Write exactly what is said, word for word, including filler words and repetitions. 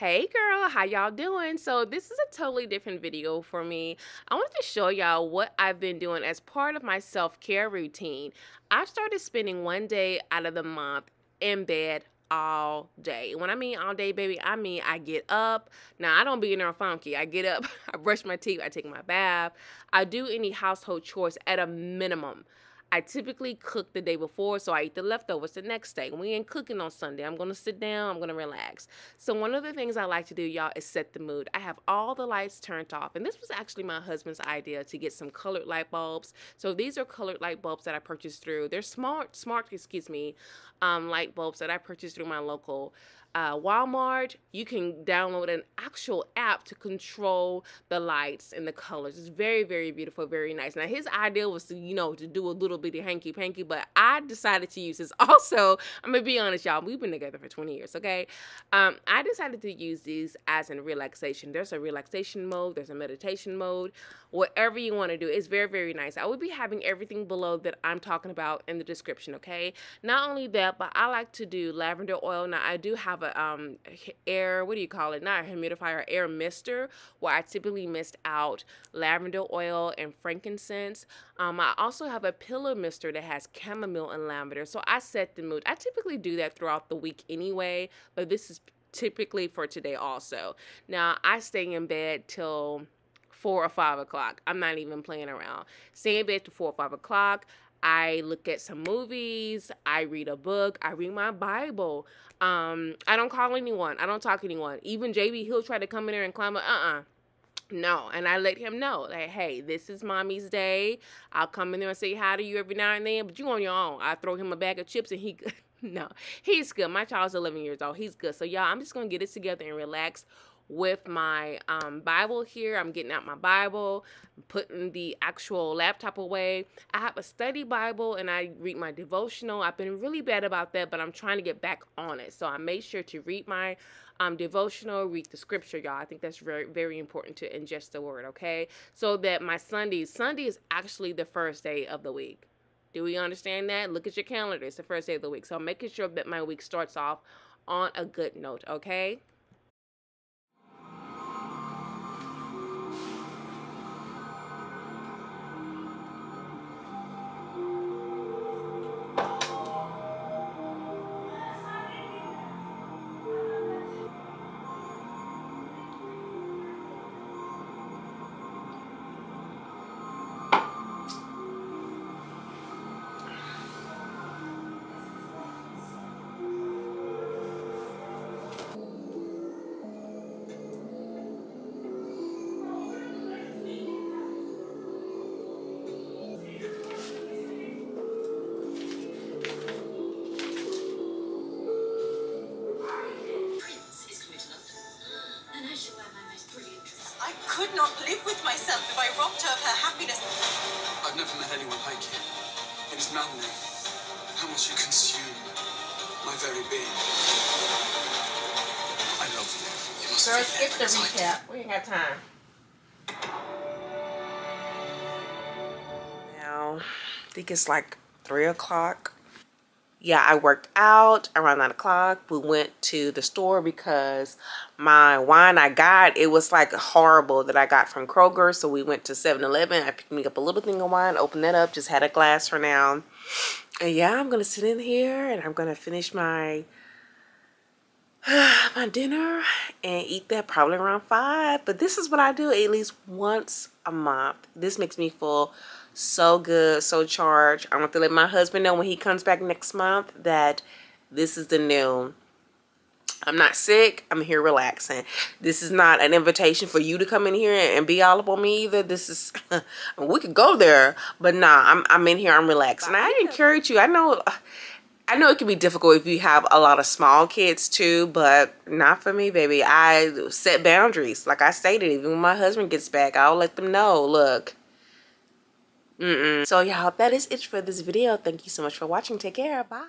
Hey girl, how y'all doing? So this is a totally different video for me. I wanted to show y'all what I've been doing as part of my self-care routine. I've started spending one day out of the month in bed all day. When I mean all day, baby, I mean I get up. Now, I don't be in there funky. I get up, I brush my teeth, I take my bath. I do any household chores at a minimum. I typically cook the day before, so I eat the leftovers the next day. We ain't cooking on Sunday. I'm going to sit down. I'm going to relax. So one of the things I like to do, y'all, is set the mood. I have all the lights turned off, and this was actually my husband's idea to get some colored light bulbs. So these are colored light bulbs that I purchased through. They're smart, smart, excuse me, um, light bulbs that I purchased through my local uh, Walmart. You can download an actual app to control the lights and the colors. It's very, very beautiful, very nice. Now, his idea was to, you know, to do a little bitty hanky panky, but I decided to use this. Also, I'm gonna be honest, y'all, we've been together for twenty years, okay? um I decided to use these as in relaxation. There's a relaxation mode, there's a meditation mode, whatever you want to do. It's very, very nice. I will be having everything below that I'm talking about in the description, okay? Not only that, but I like to do lavender oil. Now, I do have a um air, what do you call it, not a humidifier, air mister, where I typically mist out lavender oil and frankincense. um I also have a pillow mister that has chamomile and lavender. So I set the mood. I typically do that throughout the week anyway, but this is typically for today also. Now, I stay in bed till four or five o'clock. I'm not even playing around. Stay in bed till four or five o'clock. I look at some movies, I read a book, I read my Bible. Um, I don't call anyone, I don't talk to anyone. Even J B, he'll try to come in there and climb up. Uh-uh. No, and I let him know, like, hey, this is mommy's day. I'll come in there and say hi to you every now and then, but you on your own. I throw him a bag of chips, and he, no, he's good. My child's eleven years old. He's good. So, y'all, I'm just going to get it together and relax with my um, Bible here. I'm getting out my Bible, I'm putting the actual laptop away. I have a study Bible, and I read my devotional. I've been really bad about that, but I'm trying to get back on it. So I made sure to read my um, devotional, read the scripture, y'all. I think that's very, very important to ingest the word, okay? So that my Sunday, Sunday is actually the first day of the week. Do we understand that? Look at your calendar. It's the first day of the week. So I'm making sure that my week starts off on a good note, okay? I could not live with myself if I robbed her of her happiness. I've never met anyone like you. It is maddening how much you consume my very being. I love you. You must Girl, skip the recap. We ain't got time. Now, I think it's like three o'clock. Yeah, I worked out around nine o'clock. We went to the store because my wine I got, it was like horrible that I got from Kroger. So we went to seven eleven. I picked me up a little thing of wine, opened that up, just had a glass for now. And yeah, I'm going to sit in here and I'm going to finish my, my dinner and eat that probably around five. But this is what I do at least once a month. This makes me full. So good, so charged. I want to let my husband know when he comes back next month that this is the new. I'm not sick. I'm here relaxing. This is not an invitation for you to come in here and be all up on me either. This is, we could go there, but nah, I'm, I'm in here. I'm relaxing. I encourage you. I know, I know it can be difficult if you have a lot of small kids too, but not for me, baby. I set boundaries. Like I stated, even when my husband gets back, I'll let them know, look. Mm-mm. So y'all, that is it for this video. Thank you so much for watching. Take care. Bye.